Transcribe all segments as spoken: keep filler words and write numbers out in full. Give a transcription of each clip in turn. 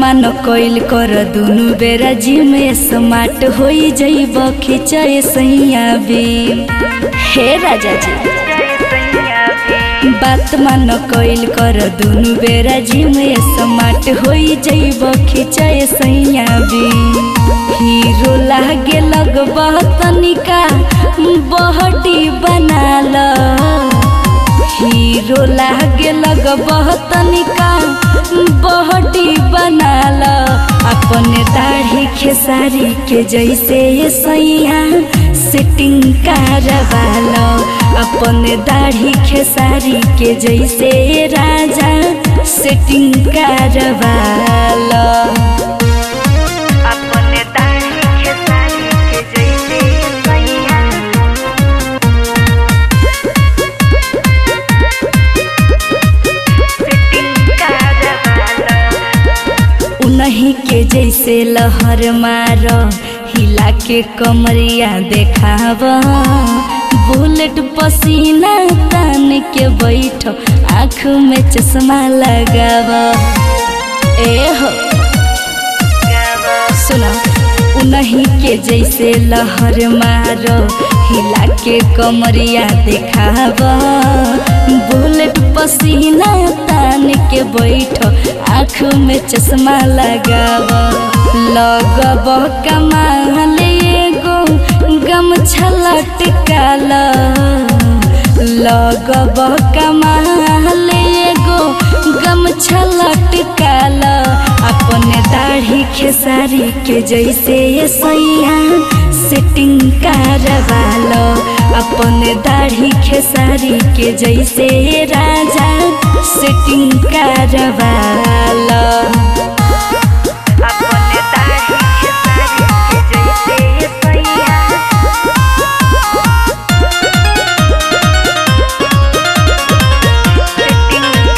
मन कोइल कर दुनु बेरा जिमे समाट होई जइब खिचाए सैया बे। हे राजा जी बात मन कोइल कर दुनु बेरा जिमे समाट होई जइब खिचाए सैया बे। हीरो लागे लग बहतनिका बहटी बनाल हीरो लागे लग बहतनिका बहटी बनाल अपने दाढ़ी खेसारी के जैसे सैया सेटिंग करवाल अपने दाढ़ी खेसारी के जैसे राजा सेटिंग करवाल अपने दाढ़ी खेसारी के जैसे सैया उन्हीं के जैसे लहर मारो हिला के कमरिया देखावा बुलेट पसीना तान के बैठो आँख में चश्मा लगावा। ए हो सुना उन्हीं के जैसे लहर मारो हिला के कमरिया देखावा बुलेट पसीना तान के बैठो आँख में चश्मा लगावा लगब कमाल एगो गमछा लटकाल लगब कमाल एगो गमछा लटकाल अपने दाढ़ी खेसारी के जैसे सैया सेटिंग करवाल अपने दाढ़ी खेसारी के जैसे राजा सेटिंग करवाल अपने दाढ़ी खेसारी के जैसे सैया सेटिंग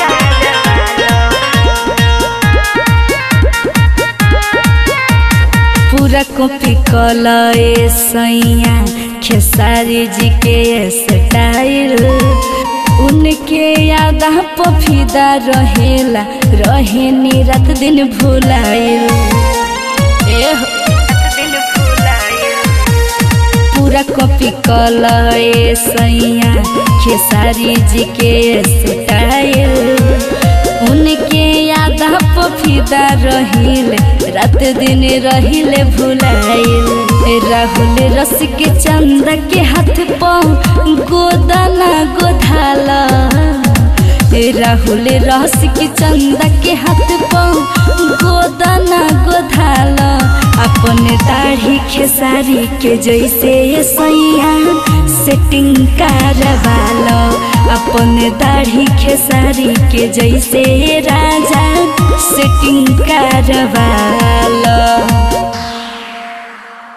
करवाल पूरा कॉपी कला ए सैया खेसारी जी के स्टाइल उनके याद पफीदा रहेला रहे नी रात दिन भुलाइल। पूरा कॉपी कला ए सैया खेसारी जी के स्टाइल उनके याद पफीदा रहेले रात दिन रहेले भुलाइल। राहुल रसिक चंदा के हाथ पाँव गोदाना गोधाल राहुल रसिक चंदा के हाथ पाँव गोदाना गोधाल अपने दाढ़ी खेसारी के जैसे सैया सेटिंग करवाल अपने दाढ़ी खेसारी के जैसे राजा सेटिंग करवाल।